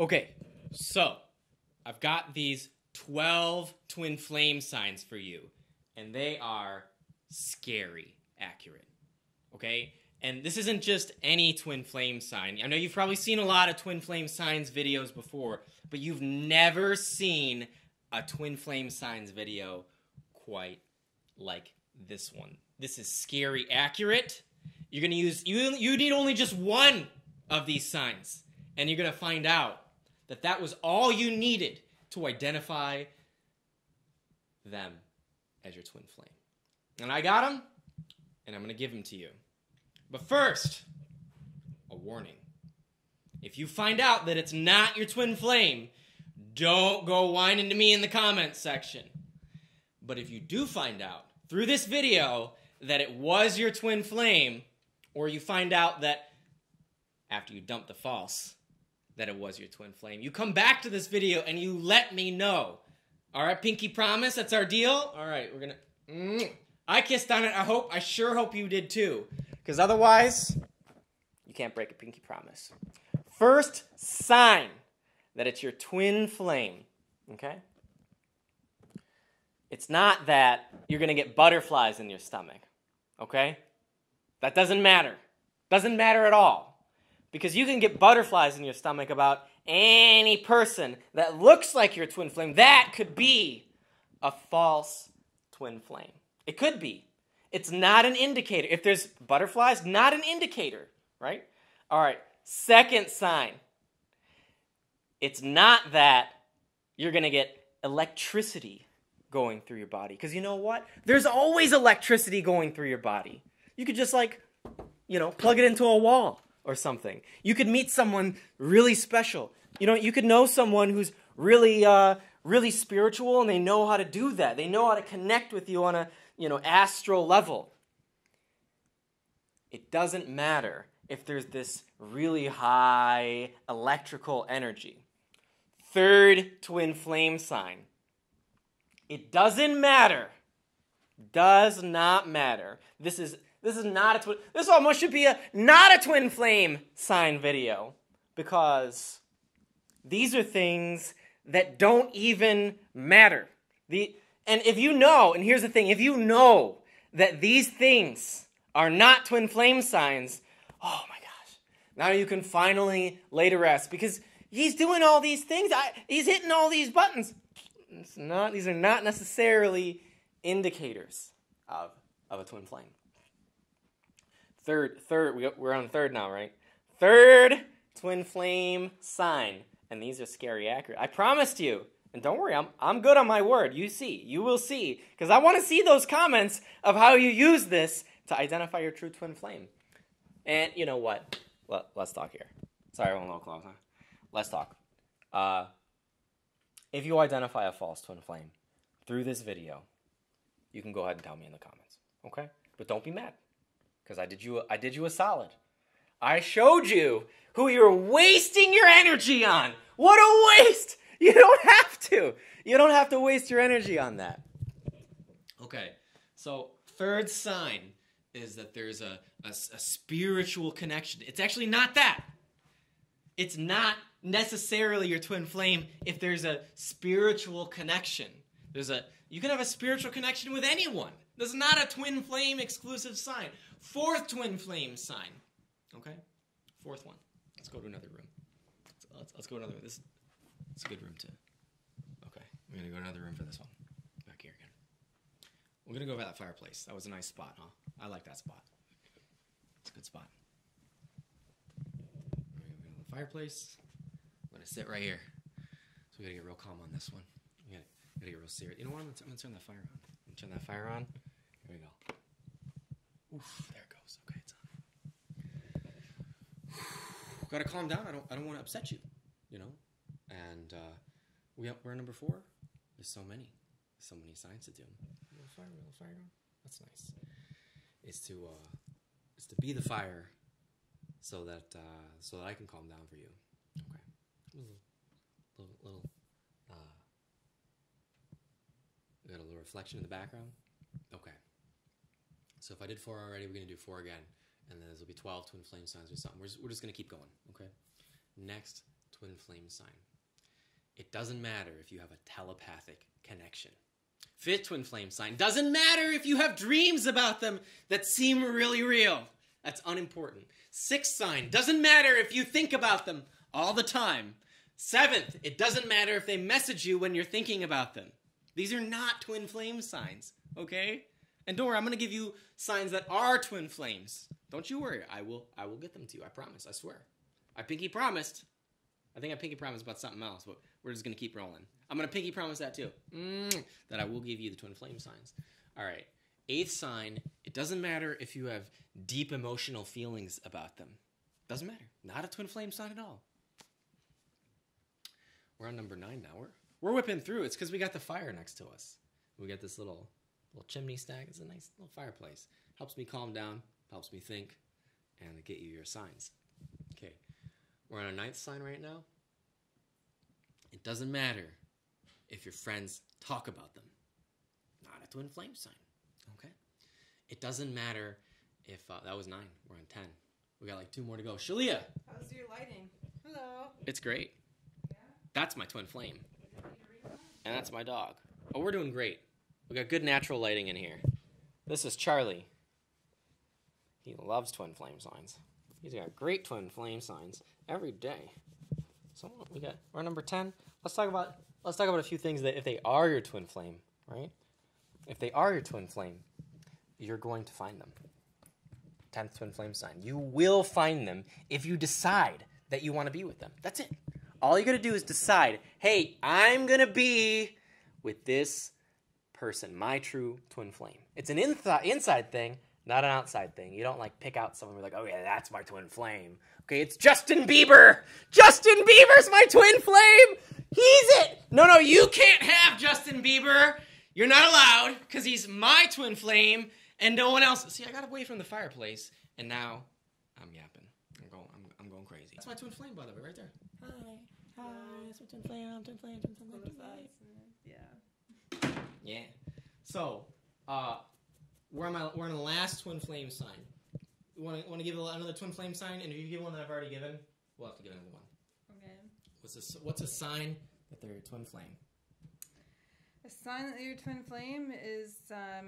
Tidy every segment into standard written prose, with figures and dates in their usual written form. Okay, so I've got these 12 twin flame signs for you, and they are scary accurate, okay? And this isn't just any twin flame sign. I know you've probably seen a lot of twin flame signs videos before, but you've never seen a twin flame signs video quite like this one. This is scary accurate. You're gonna use, you need only just one of these signs, and you're gonna find out that that was all you needed to identify them as your twin flame. And I got them, and I'm gonna give them to you. But first, a warning. If you find out that it's not your twin flame, don't go whining to me in the comments section. But if you do find out through this video that it was your twin flame, or you find out that after you dump the false, that it was your twin flame, you come back to this video and you let me know. All right, pinky promise, that's our deal. All right, we're gonna, I kissed on it. I sure hope you did too. Because otherwise, you can't break a pinky promise. First sign that it's your twin flame, okay? It's not that you're going to get butterflies in your stomach, okay? That doesn't matter. Doesn't matter at all. Because you can get butterflies in your stomach about any person that looks like your twin flame. That could be a false twin flame. It could be. It's not an indicator. If there's butterflies, not an indicator, right? All right, second sign. It's not that you're going to get electricity going through your body. Because you know what? There's always electricity going through your body. You could just like, you know, plug it into a wall or something. You could meet someone really special. You know, you could know someone who's really, really spiritual, and they know how to do that. They know how to connect with you on a, you know, astral level. It doesn't matter if there's this really high electrical energy. Third twin flame sign. It doesn't matter. Does not matter. This is not a twin. This almost should be a not a twin flame sign video, because these are things that don't even matter. And if you know, and here's the thing, if you know that these things are not twin flame signs, oh my gosh, now you can finally lay to rest, because he's doing all these things, he's hitting all these buttons. It's not, these are not necessarily indicators of a twin flame. We're on third now, right? Third twin flame sign, and these are scary accurate. I promised you. And don't worry, I'm good on my word. You see. You will see. Because I want to see those comments of how you use this to identify your true twin flame. And you know what? Let's talk here. Sorry, I went a little close, huh? Let's talk. If you identify a false twin flame through this video, you can go ahead and tell me in the comments. Okay? But don't be mad. Because I did you a solid. I showed you who you're wasting your energy on. What a waste! You don't have to. You don't have to waste your energy on that. Okay, so third sign is that there's a spiritual connection. It's actually not that. It's not necessarily your twin flame if there's a spiritual connection. You can have a spiritual connection with anyone. This is not a twin flame exclusive sign. Fourth twin flame sign. Okay, fourth one. Let's go to another room. Let's go to another room. It's a good room, too. Okay, I'm going to go to another room for this one. Back here again. We're going to go by that fireplace. That was a nice spot, huh? I like that spot. It's a good spot. We're going to go to the fireplace. I'm going to sit right here. So we got to get real calm on this one. We got to get real serious. You know what? I'm going to turn that fire on. I'm going to turn that fire on. Here we go. Oof, there it goes. Okay, it's on. Got to calm down. I don't want to upset you, you know? And we're number four. There's so many signs to do. A little fire. That's nice. It's to be the fire, so that I can calm down for you. Okay. We got a little reflection in the background. Okay. So if I did four already, we're gonna do four again, and then there'll be 12 twin flame signs or something. We're just gonna keep going. Okay. Next. twin flame sign. It doesn't matter if you have a telepathic connection. Fifth twin flame sign. Doesn't matter if you have dreams about them that seem really real. That's unimportant. Sixth sign. Doesn't matter if you think about them all the time. Seventh, it doesn't matter if they message you when you're thinking about them. These are not twin flame signs, okay? And don't worry, I'm going to give you signs that are twin flames. Don't you worry. I will get them to you. I promise. I swear. I pinky promised. I think I pinky promised about something else, but we're just going to keep rolling. I'm going to pinky promise that too, that I will give you the twin flame signs. All right. Eighth sign, it doesn't matter if you have deep emotional feelings about them. Doesn't matter. Not a twin flame sign at all. We're on number 9 now. We're whipping through. It's because we got the fire next to us. We got this little chimney stack. It's a nice little fireplace. Helps me calm down, helps me think, and get you your signs. Okay, we're on our 9th sign right now. It doesn't matter if your friends talk about them. Not a twin flame sign, okay? It doesn't matter if, that was 9, we're on 10. We got like 2 more to go. Shaleia. How's your lighting? Hello. It's great. Yeah. That's my twin flame. And that's my dog. Oh, we're doing great. We got good natural lighting in here. This is Charlie. He loves twin flame signs. He's got great twin flame signs every day. So we're number 10. Let's talk about a few things that if they are your twin flame, right? If they are your twin flame, you're going to find them. 10th twin flame sign. You will find them if you decide that you want to be with them. That's it. All you got to do is decide, hey, I'm going to be with this person, my true twin flame. It's an inside thing, not an outside thing. You don't like pick out someone and be like, oh yeah, that's my twin flame. Okay, it's Justin Bieber. Justin Bieber's my twin flame. He's it. No, you can't have Justin Bieber. You're not allowed because he's my twin flame and no one else. See, I got away from the fireplace and now I'm yapping. I'm going crazy. That's my twin flame, by the way, right there. Hi. Hi. That's my twin flame. I'm twin flame. Twin flame. Twin flame. Yeah. Yeah. So, we're on the last twin flame sign. You want to give another twin flame sign? And if you give one that I've already given, we'll have to give another one. Okay. What's a sign that they're your twin flame? A sign that your twin flame is, I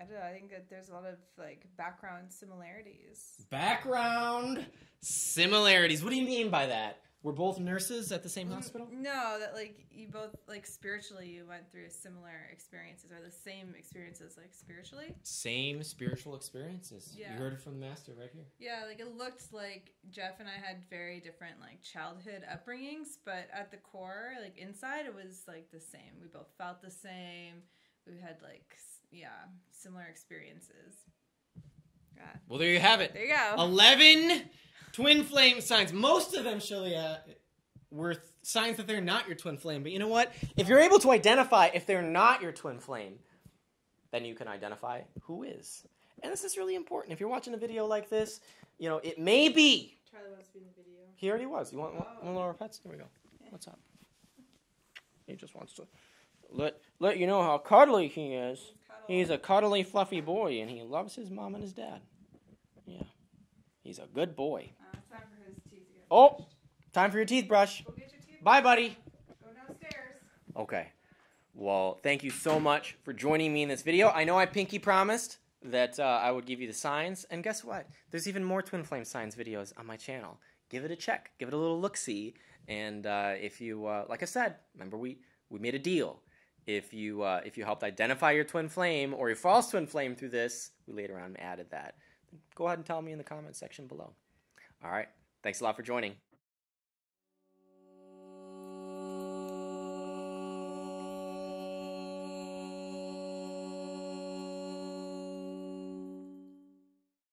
don't know, I think that there's a lot of, like, background similarities. Background similarities. What do you mean by that? We're both nurses at the same hospital? No, that like you both like spiritually you went through similar experiences or the same experiences like spiritually. Same spiritual experiences. Yeah. You heard it from the master right here. Yeah, like it looked like Jeff and I had very different like childhood upbringings, but at the core, like inside it was like the same. We both felt the same. We had like similar experiences. Yeah. Well, there you have it. There you go. 11 twin flame signs. Most of them, Shaleia, were signs that they're not your twin flame. But you know what? If you're able to identify if they're not your twin flame, then you can identify who is. And this is really important. If you're watching a video like this, you know, it may be. Charlie wants to be in the video. He already was. You want one of our pets? Here we go. What's up? He just wants to let you know how cuddly he is. He's a cuddly, fluffy boy, and he loves his mom and his dad. Yeah. He's a good boy. It's time for his teeth again. Oh, time for your teeth brush. Go get your teeth. Bye, buddy. Go downstairs. Okay. Well, thank you so much for joining me in this video. I know I pinky promised that I would give you the signs, and guess what? There's even more twin flame signs videos on my channel. Give it a check. Give it a little look-see, and if you, like I said, remember we made a deal. If you helped identify your twin flame or your false twin flame through this, we later on added that. Go ahead and tell me in the comment section below. All right. Thanks a lot for joining.